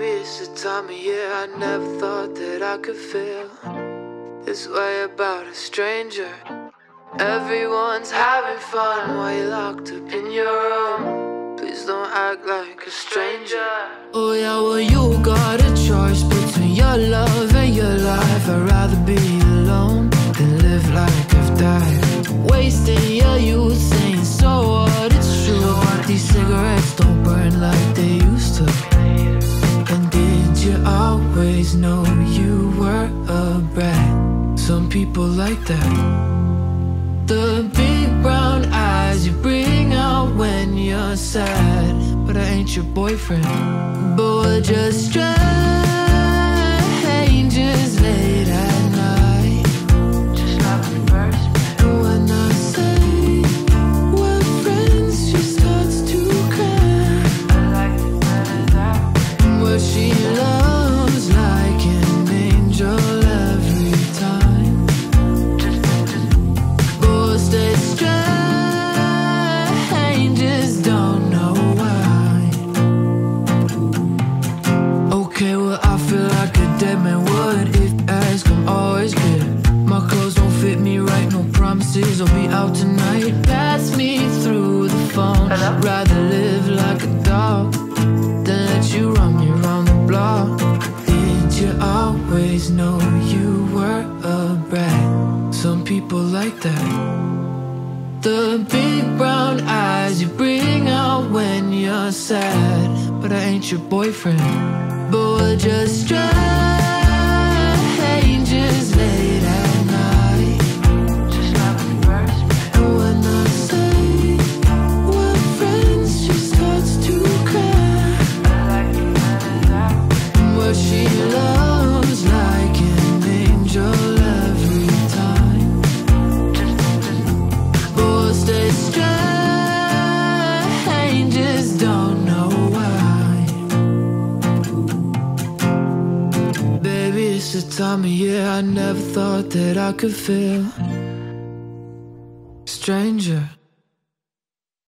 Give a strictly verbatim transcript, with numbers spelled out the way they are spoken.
Maybe it's the time of year. I never thought that I could feel this way about a stranger. Everyone's having fun while you're locked up in your room. Please don't act like a stranger. Oh yeah, well you got a choice between your love and your life. I'd rather be alone than live like I've died. Wasting your youth saying so what, it's true. But these cigarettes don't burn like they used to. And did you always know you were a brat? Some people like that. The big brown eyes you bring out when you're sad, but I ain't your boyfriend. But we're just strangers late at night, just like the first man. And when I say we're friends, she starts to cry. I like it better that way. Well, she loves like an angel. I'll be out tonight. Pass me through the phone. Hello? I'd rather live like a dog than let you run me around the block. Did you always know you were a brat? Some people like that. The big brown eyes you bring out when you're sad, but I ain't your boyfriend. But we're just strangers late at night. She loves like an angel every time. But stay strangers, don't know why. Baby, it's the time of year. I never thought that I could feel stranger.